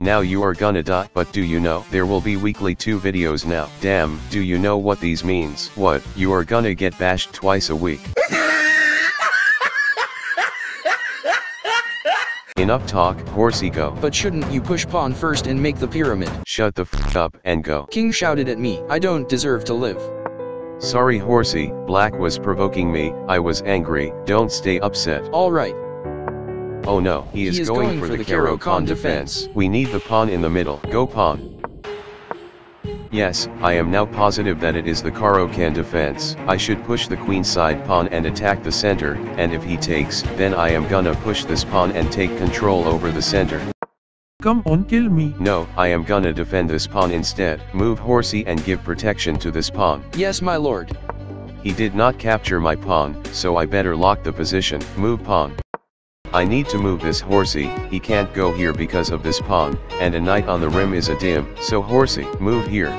Now you are gonna die, but do you know there will be weekly 2 videos now? Damn, do you know what these means? What? You are gonna get bashed twice a week. Enough talk, horsey, go. But shouldn't you push pawn first and make the pyramid? Shut the f up and go. King shouted at me. I don't deserve to live. Sorry horsey, black was provoking me, I was angry, don't stay upset. Alright. Oh no, he is going for the Caro-Kann defense. We need the pawn in the middle. Go pawn. Yes, I am now positive that it is the Caro-Kann defense. I should push the queenside pawn and attack the center, and if he takes, then I am gonna push this pawn and take control over the center. Come on, kill me. No, I am gonna defend this pawn instead. Move horsey and give protection to this pawn. Yes, my lord. He did not capture my pawn, so I better lock the position. Move pawn. I need to move this horsey, he can't go here because of this pawn, and a knight on the rim is a dim, so horsey, move here.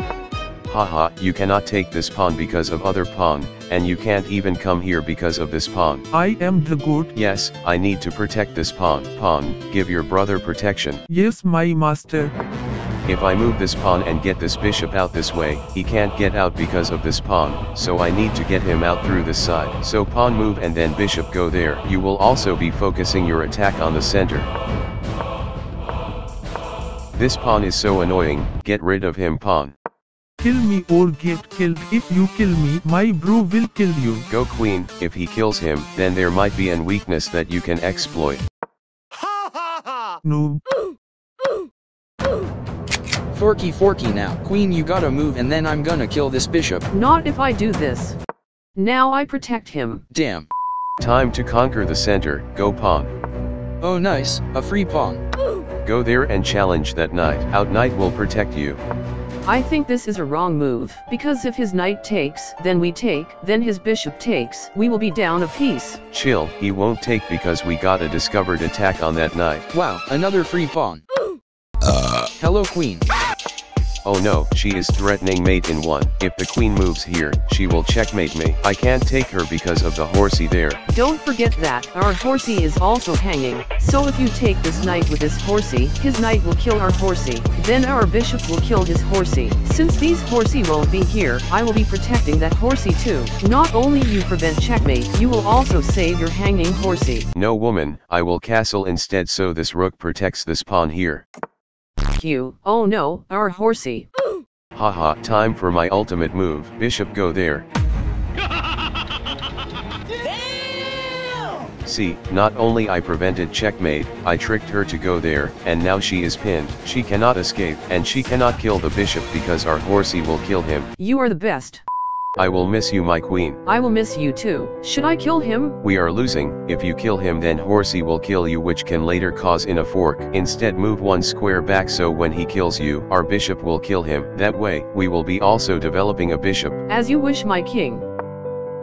Haha, you cannot take this pawn because of other pawn, and you can't even come here because of this pawn. I am the good. Yes, I need to protect this pawn. Pawn, give your brother protection. Yes, my master. If I move this pawn and get this bishop out this way, he can't get out because of this pawn, so I need to get him out through this side. So pawn move and then bishop go there. You will also be focusing your attack on the center. This pawn is so annoying, get rid of him pawn. Kill me or get killed. If you kill me, my bro will kill you. Go queen, if he kills him, then there might be an weakness that you can exploit. Ha ha ha! No. Forky now. Queen, you gotta move and then I'm gonna kill this bishop. Not if I do this. Now I protect him. Damn. Time to conquer the center. Go pawn. Oh nice, a free pawn. Go there and challenge that knight. Out knight will protect you. I think this is a wrong move, because if his knight takes, then we take, then his bishop takes, we will be down a piece. Chill, he won't take because we got a discovered attack on that knight. Wow, another free pawn. Hello queen. Oh no, she is threatening mate in one. If the queen moves here, she will checkmate me. I can't take her because of the horsey there. Don't forget that, our horsey is also hanging. So if you take this knight with this horsey, his knight will kill our horsey. Then our bishop will kill his horsey. Since these horsey won't be here, I will be protecting that horsey too. Not only you prevent checkmate, you will also save your hanging horsey. No woman, I will castle instead so this rook protects this pawn here. You. Oh no, our horsey. Haha, time for my ultimate move. Bishop go there. See, not only I prevented checkmate, I tricked her to go there, and now she is pinned. She cannot escape, and she cannot kill the bishop because our horsey will kill him. You are the best. I will miss you my queen. I will miss you too. Should I kill him? We are losing. If you kill him then horsey will kill you which can later cause in a fork. Instead move one square back so when he kills you, our bishop will kill him. That way, we will be also developing a bishop. As you wish my king.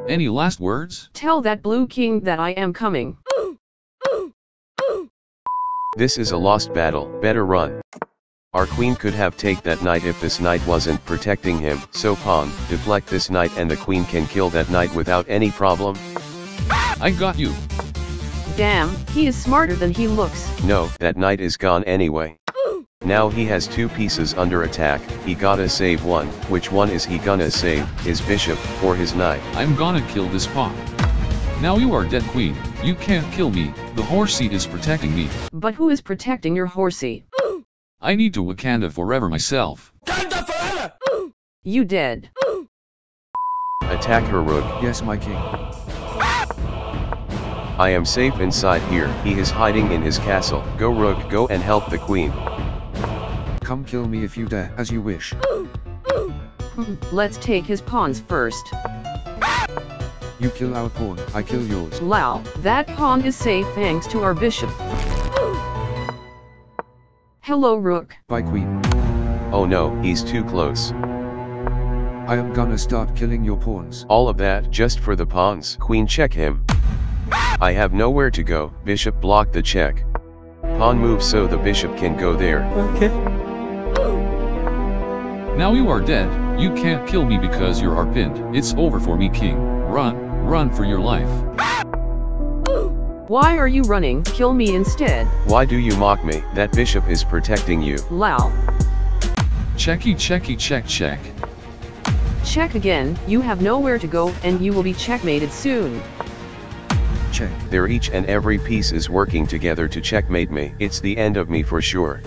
Any last words? Tell that blue king that I am coming. This is a lost battle. Better run. Our queen could have taken that knight if this knight wasn't protecting him. So pawn, deflect this knight and the queen can kill that knight without any problem. I got you. Damn, he is smarter than he looks. No, that knight is gone anyway. Now he has 2 pieces under attack, he gotta save one. Which one is he gonna save, his bishop, or his knight? I'm gonna kill this pawn. Now you are dead queen, you can't kill me, the horsey is protecting me. But who is protecting your horsey? I need to Wakanda forever myself. Wakanda forever! You dead. Attack her rook. Yes, my king. I am safe inside here. He is hiding in his castle. Go rook, go and help the queen. Come kill me if you dare, as you wish. Let's take his pawns first. You kill our pawn, I kill yours. Wow, that pawn is safe thanks to our bishop. Hello rook. Bye queen. Oh no, he's too close. I am gonna start killing your pawns. All of that, just for the pawns. Queen check him. I have nowhere to go. Bishop block the check. Pawn move so the bishop can go there. Okay. Now you are dead. You can't kill me because you are pinned. It's over for me king. Run, run for your life. Why are you running? Kill me instead. Why do you mock me? That bishop is protecting you. Lao. Checky checky check check. Check again. You have nowhere to go and you will be checkmated soon. Check. There each and every piece is working together to checkmate me. It's the end of me for sure.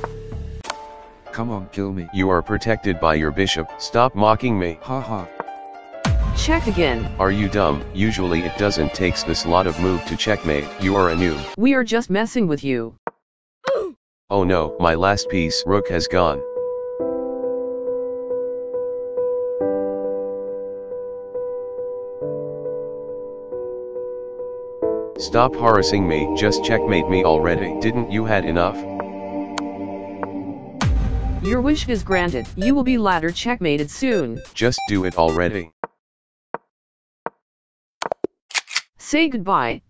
Come on, kill me. You are protected by your bishop. Stop mocking me. Ha ha. Check again. Are you dumb? Usually it doesn't takes this lot of move to checkmate. You are a noob. We are just messing with you. Oh no, my last piece. Rook has gone. Stop harassing me, just checkmate me already. Didn't you had enough? Your wish is granted. You will be later checkmated soon. Just do it already. Say goodbye.